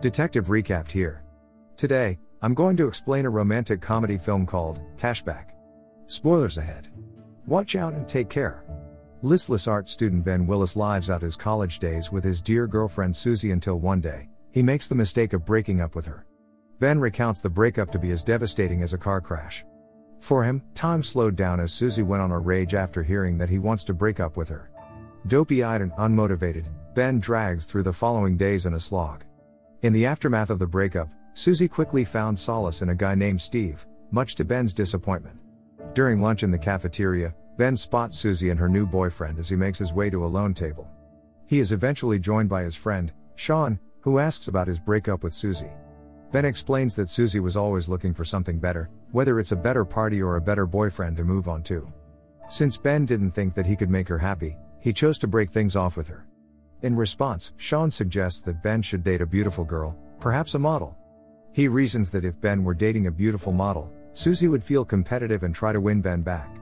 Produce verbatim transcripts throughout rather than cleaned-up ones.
Detective Recapped here. Today, I'm going to explain a romantic comedy film called Cashback. Spoilers ahead. Watch out and take care. Listless art student Ben Willis lives out his college days with his dear girlfriend Susie until one day, he makes the mistake of breaking up with her. Ben recounts the breakup to be as devastating as a car crash. For him, time slowed down as Susie went on a rage after hearing that he wants to break up with her. Dopey-eyed and unmotivated, Ben drags through the following days in a slog. In the aftermath of the breakup, Susie quickly found solace in a guy named Steve, much to Ben's disappointment. During lunch in the cafeteria, Ben spots Susie and her new boyfriend as he makes his way to a lone table. He is eventually joined by his friend, Sean, who asks about his breakup with Susie. Ben explains that Susie was always looking for something better, whether it's a better party or a better boyfriend to move on to. Since Ben didn't think that he could make her happy, he chose to break things off with her. In response, Sean suggests that Ben should date a beautiful girl, perhaps a model. He reasons that if Ben were dating a beautiful model, Susie would feel competitive and try to win Ben back.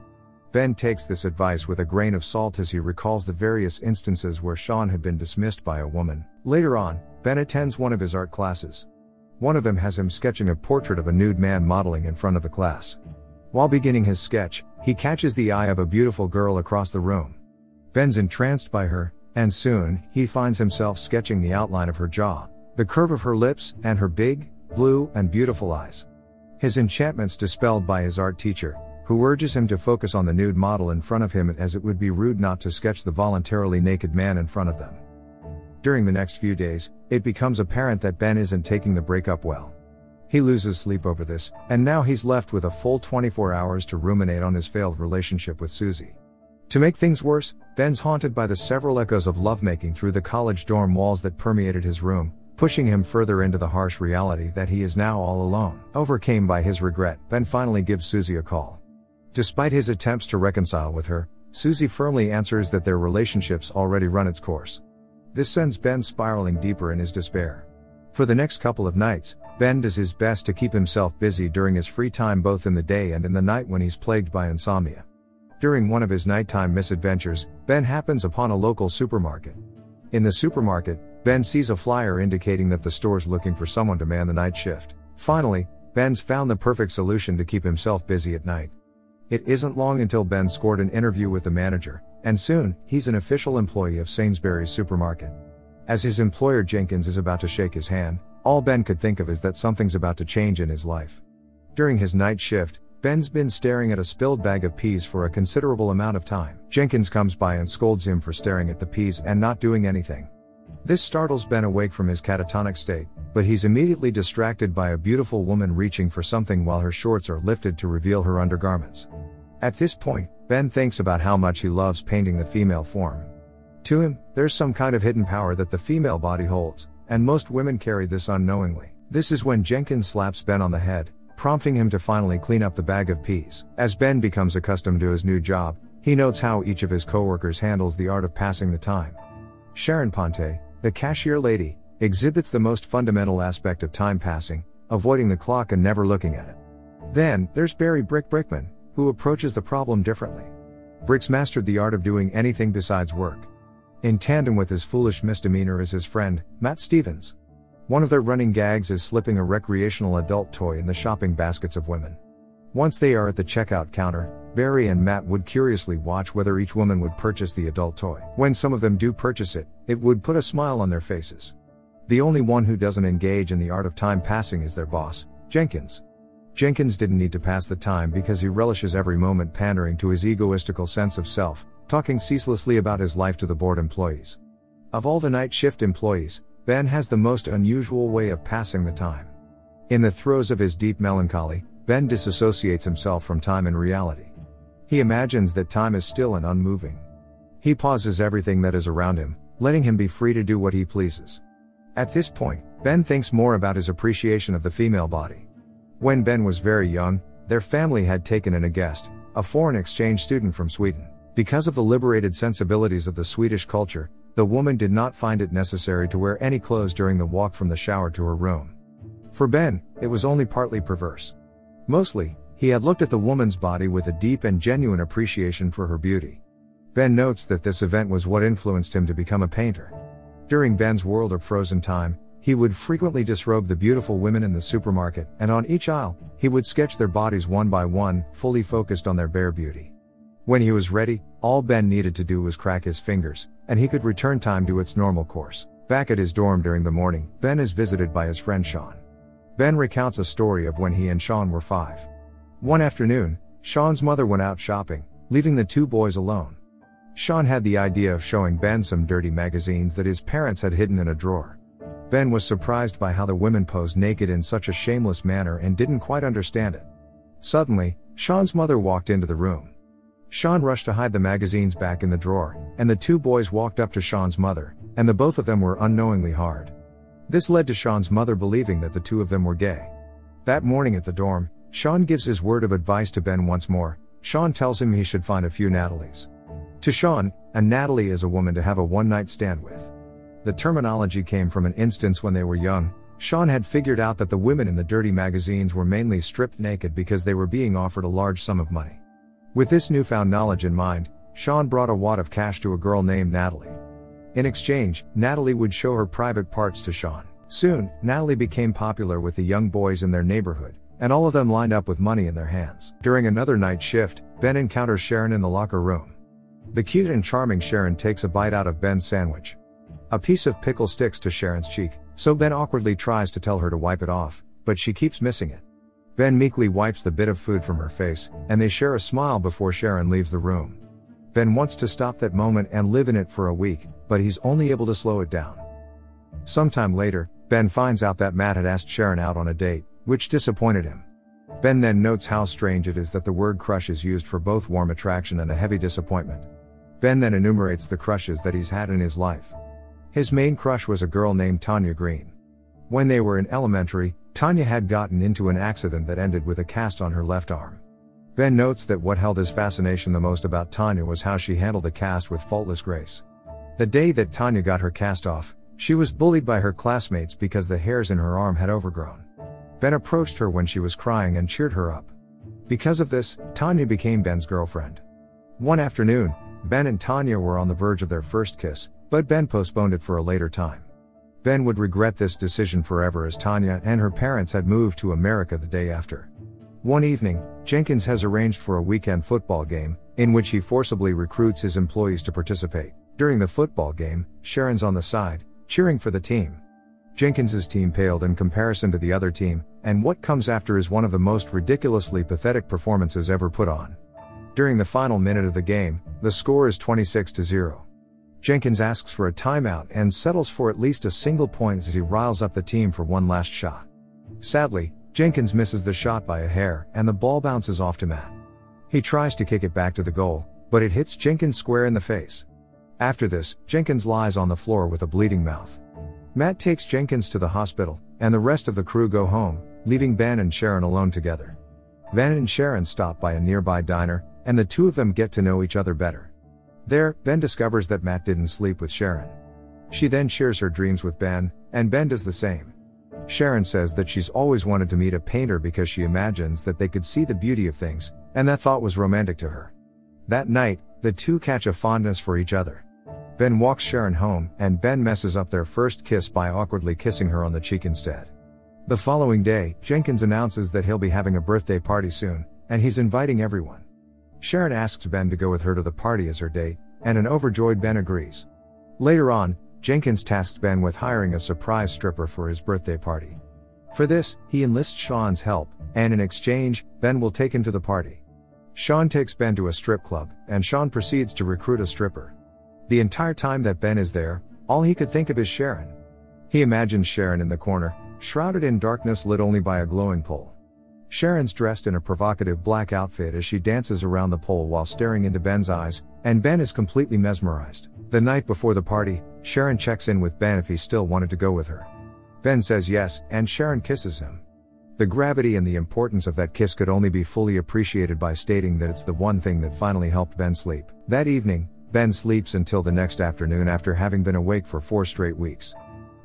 Ben takes this advice with a grain of salt as he recalls the various instances where Sean had been dismissed by a woman. Later on, Ben attends one of his art classes. One of them has him sketching a portrait of a nude man modeling in front of the class. While beginning his sketch, he catches the eye of a beautiful girl across the room. Ben's entranced by her, and soon, he finds himself sketching the outline of her jaw, the curve of her lips, and her big, blue, and beautiful eyes. His enchantment's dispelled by his art teacher, who urges him to focus on the nude model in front of him as it would be rude not to sketch the voluntarily naked man in front of them. During the next few days, it becomes apparent that Ben isn't taking the breakup well. He loses sleep over this, and now he's left with a full twenty-four hours to ruminate on his failed relationship with Susie. To make things worse, Ben's haunted by the several echoes of lovemaking through the college dorm walls that permeated his room, pushing him further into the harsh reality that he is now all alone. Overcome by his regret, Ben finally gives Susie a call. Despite his attempts to reconcile with her, Susie firmly answers that their relationship's already run its course. This sends Ben spiraling deeper in his despair. For the next couple of nights, Ben does his best to keep himself busy during his free time both in the day and in the night when he's plagued by insomnia. During one of his nighttime misadventures, Ben happens upon a local supermarket. In the supermarket, Ben sees a flyer indicating that the store's looking for someone to man the night shift. Finally, Ben's found the perfect solution to keep himself busy at night. It isn't long until Ben scored an interview with the manager, and soon, he's an official employee of Sainsbury's supermarket. As his employer Jenkins is about to shake his hand, all Ben could think of is that something's about to change in his life. During his night shift, Ben's been staring at a spilled bag of peas for a considerable amount of time. Jenkins comes by and scolds him for staring at the peas and not doing anything. This startles Ben awake from his catatonic state, but he's immediately distracted by a beautiful woman reaching for something while her shorts are lifted to reveal her undergarments. At this point, Ben thinks about how much he loves painting the female form. To him, there's some kind of hidden power that the female body holds, and most women carry this unknowingly. This is when Jenkins slaps Ben on the head, prompting him to finally clean up the bag of peas. As Ben becomes accustomed to his new job, he notes how each of his co-workers handles the art of passing the time. Sharon Ponte, the cashier lady, exhibits the most fundamental aspect of time passing, avoiding the clock and never looking at it. Then, there's Barry Brick Brickman, who approaches the problem differently. Brick's mastered the art of doing anything besides work. In tandem with his foolish misdemeanor is his friend, Matt Stevens. One of their running gags is slipping a recreational adult toy in the shopping baskets of women. Once they are at the checkout counter, Barry and Matt would curiously watch whether each woman would purchase the adult toy. When some of them do purchase it, it would put a smile on their faces. The only one who doesn't engage in the art of time passing is their boss, Jenkins. Jenkins didn't need to pass the time because he relishes every moment pandering to his egoistical sense of self, talking ceaselessly about his life to the bored employees. Of all the night shift employees, Ben has the most unusual way of passing the time. In the throes of his deep melancholy, Ben disassociates himself from time and reality. He imagines that time is still and unmoving. He pauses everything that is around him, letting him be free to do what he pleases. At this point, Ben thinks more about his appreciation of the female body. When Ben was very young, their family had taken in a guest, a foreign exchange student from Sweden. Because of the liberated sensibilities of the Swedish culture, the woman did not find it necessary to wear any clothes during the walk from the shower to her room. For Ben, it was only partly perverse. Mostly, he had looked at the woman's body with a deep and genuine appreciation for her beauty. Ben notes that this event was what influenced him to become a painter. During Ben's World of Frozen Time, He would frequently disrobe the beautiful women in the supermarket, and on each aisle, he would sketch their bodies one by one, fully focused on their bare beauty. When he was ready, all Ben needed to do was crack his fingers, and he could return time to its normal course. Back at his dorm during the morning, Ben is visited by his friend Sean. Ben recounts a story of when he and Sean were five. One afternoon, Sean's mother went out shopping, leaving the two boys alone. Sean had the idea of showing Ben some dirty magazines that his parents had hidden in a drawer. Ben was surprised by how the women posed naked in such a shameless manner and didn't quite understand it. Suddenly, Sean's mother walked into the room. Sean rushed to hide the magazines back in the drawer, and the two boys walked up to Sean's mother, and the both of them were unknowingly hard. This led to Sean's mother believing that the two of them were gay. That morning at the dorm, Sean gives his word of advice to Ben once more. Sean tells him he should find a few Natalies. To Sean, a Natalie is a woman to have a one-night stand with. The terminology came from an instance when they were young. Sean had figured out that the women in the dirty magazines were mainly stripped naked because they were being offered a large sum of money. With this newfound knowledge in mind, Sean brought a wad of cash to a girl named Natalie. In exchange, Natalie would show her private parts to Sean. Soon, Natalie became popular with the young boys in their neighborhood, and all of them lined up with money in their hands. During another night shift, Ben encounters Sharon in the locker room. The cute and charming Sharon takes a bite out of Ben's sandwich. A piece of pickle sticks to Sharon's cheek, so Ben awkwardly tries to tell her to wipe it off, but she keeps missing it. Ben meekly wipes the bit of food from her face, and they share a smile before Sharon leaves the room. Ben wants to stop that moment and live in it for a week, but he's only able to slow it down. Sometime later, Ben finds out that Matt had asked Sharon out on a date, which disappointed him. Ben then notes how strange it is that the word crush is used for both warm attraction and a heavy disappointment. Ben then enumerates the crushes that he's had in his life. His main crush was a girl named Tanya Green. When they were in elementary, Tanya had gotten into an accident that ended with a cast on her left arm. Ben notes that what held his fascination the most about Tanya was how she handled the cast with faultless grace. The day that Tanya got her cast off, she was bullied by her classmates because the hairs in her arm had overgrown. Ben approached her when she was crying and cheered her up. Because of this, Tanya became Ben's girlfriend. One afternoon, Ben and Tanya were on the verge of their first kiss, but Ben postponed it for a later time. Ben would regret this decision forever as Tanya and her parents had moved to America the day after. One evening, Jenkins has arranged for a weekend football game, in which he forcibly recruits his employees to participate. During the football game, Sharon's on the side, cheering for the team. Jenkins's team paled in comparison to the other team, and what comes after is one of the most ridiculously pathetic performances ever put on. During the final minute of the game, the score is twenty-six to zero. Jenkins asks for a timeout and settles for at least a single point as he riles up the team for one last shot. Sadly, Jenkins misses the shot by a hair, and the ball bounces off to Matt. He tries to kick it back to the goal, but it hits Jenkins square in the face. After this, Jenkins lies on the floor with a bleeding mouth. Matt takes Jenkins to the hospital, and the rest of the crew go home, leaving Ben and Sharon alone together. Ben and Sharon stop by a nearby diner, and the two of them get to know each other better. There, Ben discovers that Matt didn't sleep with Sharon. She then shares her dreams with Ben, and Ben does the same. Sharon says that she's always wanted to meet a painter because she imagines that they could see the beauty of things, and that thought was romantic to her. That night, the two catch a fondness for each other. Ben walks Sharon home, and Ben messes up their first kiss by awkwardly kissing her on the cheek instead. The following day, Jenkins announces that he'll be having a birthday party soon, and he's inviting everyone. Sharon asks Ben to go with her to the party as her date, and an overjoyed Ben agrees. Later on, Jenkins tasks Ben with hiring a surprise stripper for his birthday party. For this, he enlists Sean's help, and in exchange, Ben will take him to the party. Sean takes Ben to a strip club, and Sean proceeds to recruit a stripper. The entire time that Ben is there, all he could think of is Sharon. He imagines Sharon in the corner, shrouded in darkness lit only by a glowing pole. Sharon's dressed in a provocative black outfit as she dances around the pole while staring into Ben's eyes, and Ben is completely mesmerized. The night before the party, Sharon checks in with Ben if he still wanted to go with her. Ben says yes, and Sharon kisses him. The gravity and the importance of that kiss could only be fully appreciated by stating that it's the one thing that finally helped Ben sleep. That evening, Ben sleeps until the next afternoon after having been awake for four straight weeks.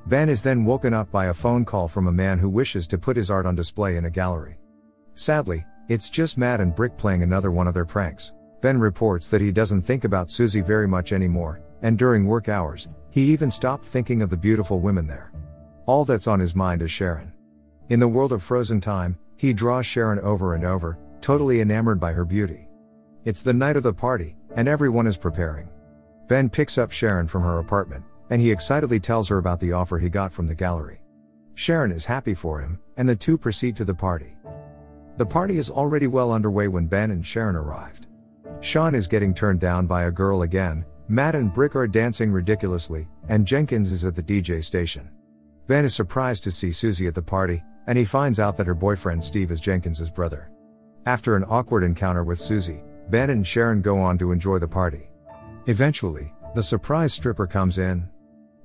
Ben is then woken up by a phone call from a man who wishes to put his art on display in a gallery. Sadly, it's just Matt and Brick playing another one of their pranks. Ben reports that he doesn't think about Susie very much anymore, and during work hours, he even stopped thinking of the beautiful women there. All that's on his mind is Sharon. In the world of frozen time, he draws Sharon over and over, totally enamored by her beauty. It's the night of the party, and everyone is preparing. Ben picks up Sharon from her apartment, and he excitedly tells her about the offer he got from the gallery. Sharon is happy for him, and the two proceed to the party. The party is already well underway when Ben and Sharon arrived. Sean is getting turned down by a girl again, Matt and Brick are dancing ridiculously, and Jenkins is at the D J station. Ben is surprised to see Susie at the party, and he finds out that her boyfriend Steve is Jenkins's brother. After an awkward encounter with Susie, Ben and Sharon go on to enjoy the party. Eventually, the surprise stripper comes in.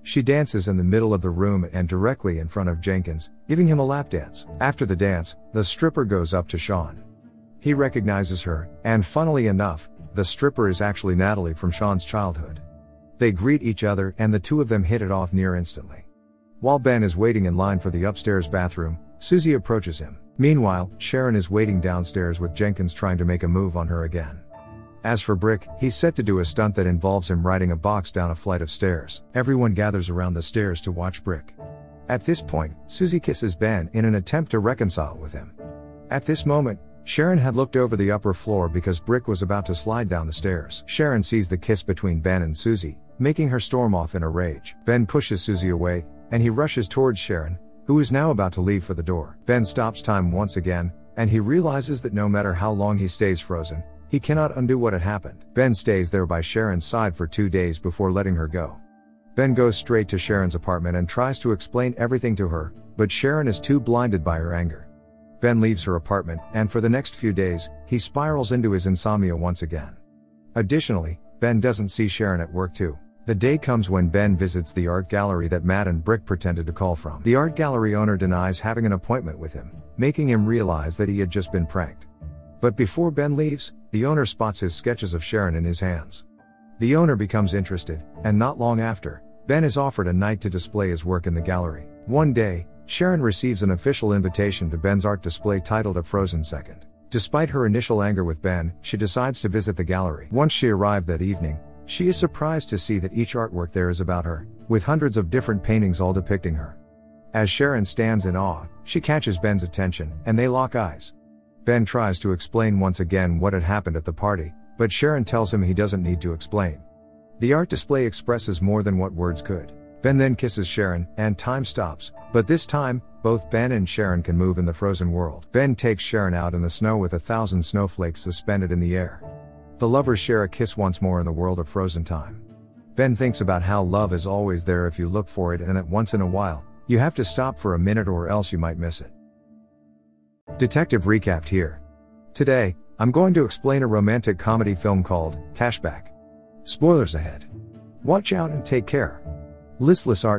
She dances in the middle of the room and directly in front of Jenkins, giving him a lap dance. After the dance, the stripper goes up to Sean. He recognizes her, and funnily enough, the stripper is actually Natalie from Sean's childhood. They greet each other and the two of them hit it off near instantly. While Ben is waiting in line for the upstairs bathroom, Susie approaches him. Meanwhile, Sharon is waiting downstairs with Jenkins trying to make a move on her again. As for Brick, he's set to do a stunt that involves him riding a box down a flight of stairs. Everyone gathers around the stairs to watch Brick. At this point, Susie kisses Ben in an attempt to reconcile with him. At this moment, Sharon had looked over the upper floor because Brick was about to slide down the stairs. Sharon sees the kiss between Ben and Susie, making her storm off in a rage. Ben pushes Susie away, and he rushes towards Sharon, who is now about to leave for the door. Ben stops time once again, and he realizes that no matter how long he stays frozen, he cannot undo what had happened. Ben stays there by Sharon's side for two days before letting her go. Ben goes straight to Sharon's apartment and tries to explain everything to her, but Sharon is too blinded by her anger. Ben leaves her apartment, and for the next few days, he spirals into his insomnia once again. Additionally, Ben doesn't see Sharon at work too. The day comes when Ben visits the art gallery that Matt and Brick pretended to call from. The art gallery owner denies having an appointment with him, making him realize that he had just been pranked. But before Ben leaves, the owner spots his sketches of Sharon in his hands. The owner becomes interested, and not long after, Ben is offered a night to display his work in the gallery. One day, Sharon receives an official invitation to Ben's art display titled A Frozen Second. Despite her initial anger with Ben, she decides to visit the gallery. Once she arrived that evening, she is surprised to see that each artwork there is about her, with hundreds of different paintings all depicting her. As Sharon stands in awe, she catches Ben's attention, and they lock eyes. Ben tries to explain once again what had happened at the party, but Sharon tells him he doesn't need to explain. The art display expresses more than what words could. Ben then kisses Sharon, and time stops, but this time, both Ben and Sharon can move in the frozen world. Ben takes Sharon out in the snow with a thousand snowflakes suspended in the air. The lovers share a kiss once more in the world of frozen time. Ben thinks about how love is always there if you look for it and that once in a while, you have to stop for a minute or else you might miss it. Detective Recapped here. Today, I'm going to explain a romantic comedy film called Cashback. Spoilers ahead. Watch out and take care. Listless art